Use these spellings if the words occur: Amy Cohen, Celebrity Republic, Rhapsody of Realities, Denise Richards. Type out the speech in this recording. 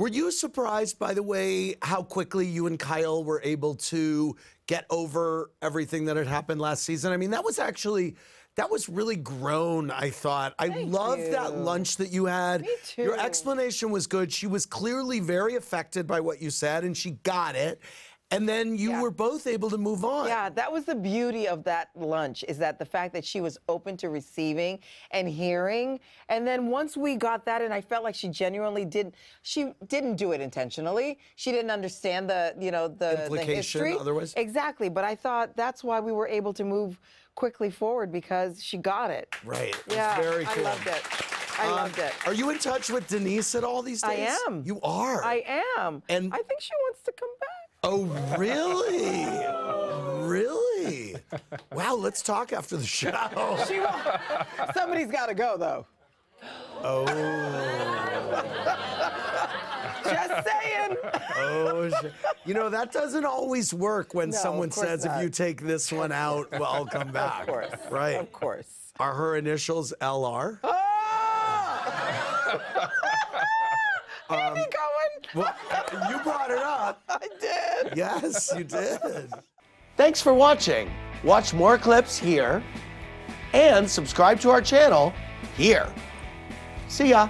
Were you surprised, by the way, how quickly you and Kyle were able to get over everything that had happened last season? I mean, that was actually... that was really grown, I thought. I loved that lunch that you had. Me too. Your explanation was good. She was clearly very affected by what you said, and she got it. And then you were both able to move on. Yeah, that was the beauty of that lunch, is that the fact that she was open to receiving and hearing. And then once we got that, and I felt like she genuinely did, she didn't do it intentionally. She didn't understand the, you know, the history. Otherwise. Exactly, but I thought that's why we were able to move quickly forward, because she got it. Right, it was very cool. I loved it. I loved it. Are you in touch with Denise at all these days? I am. You are? I am. And I think she wants to come back. Oh, really? Really? Wow, let's talk after the show. She won't. Somebody's got to go, though. Oh. Just saying. Oh, you know, that doesn't always work when someone says, if you take this one out, well, I'll come back. Of course. Right. Of course. Are her initials LR? Oh! Amy Cohen. Well, you brought it up. I did. Yes, you did. Thanks for watching. Watch more clips here and subscribe to our channel here. See ya.